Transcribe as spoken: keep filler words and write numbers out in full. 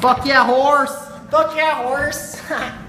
Fuck yeah, horse! Fuck yeah, horse!